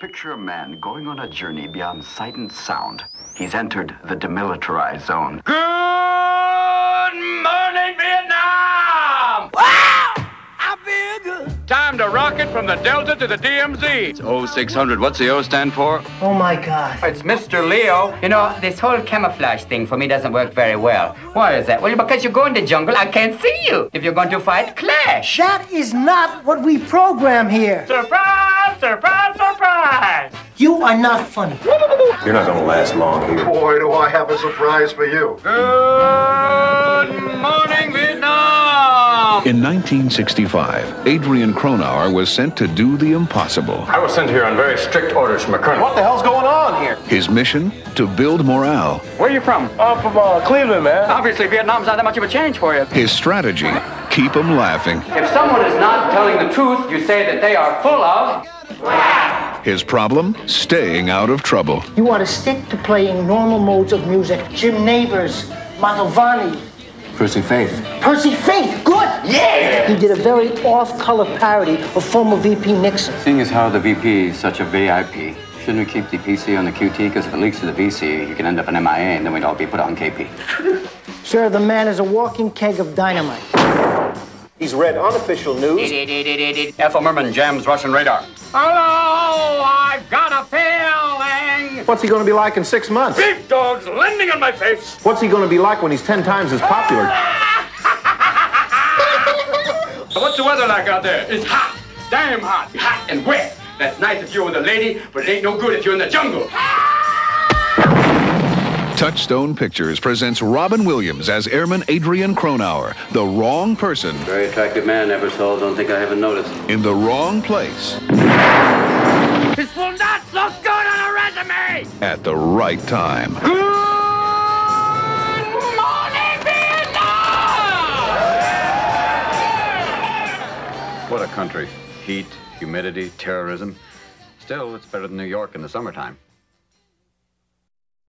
Picture a man going on a journey beyond sight and sound. He's entered the demilitarized zone. Good morning, Vietnam! Wow! I feel good. Time to rocket from the Delta to the DMZ. It's 0600. What's the O stand for? Oh, my God. It's Mr. Leo. You know, this whole camouflage thing for me doesn't work very well. Why is that? Well, because you go in the jungle, I can't see you. If you're going to fight, clash. That is not what we program here. Surprise, surprise, surprise. You are not funny. You're not going to last long here. Boy, do I have a surprise for you. Good morning, Vietnam! In 1965, Adrian Cronauer was sent to do the impossible. I was sent here on very strict orders from a colonel. What the hell's going on here? His mission, to build morale. Where are you from? I'm from Cleveland, man. Obviously, Vietnam's not that much of a change for you. His strategy, keep them laughing. If someone is not telling the truth, you say that they are full of... His problem? Staying out of trouble. You want to stick to playing normal modes of music. Jim Neighbors, Mahavani. Percy Faith. Percy Faith, good! Yeah! He did a very off-color parody of former VP Nixon. Seeing as how the VP is such a VIP, shouldn't we keep the PC on the QT? Because if it leaks to the VC, you can end up in MIA, and then we'd all be put on KP. Sir, the man is a walking keg of dynamite. He's read unofficial news. Ethel Merman jams Russian radar. Hello, I've got a feeling. What's he going to be like in 6 months? Big dogs landing on my face. What's he going to be like when he's 10 times as popular? What's the weather like out there? It's hot, damn hot, hot and wet. That's nice if you're with a lady, but it ain't no good if you're in the jungle. Touchstone Pictures presents Robin Williams as Airman Adrian Cronauer, the wrong person. Very attractive man, ever so, don't think I haven't noticed. In the wrong place. This will not look good on a resume! At the right time. Good morning, Vietnam! What a country. Heat, humidity, terrorism. Still, it's better than New York in the summertime.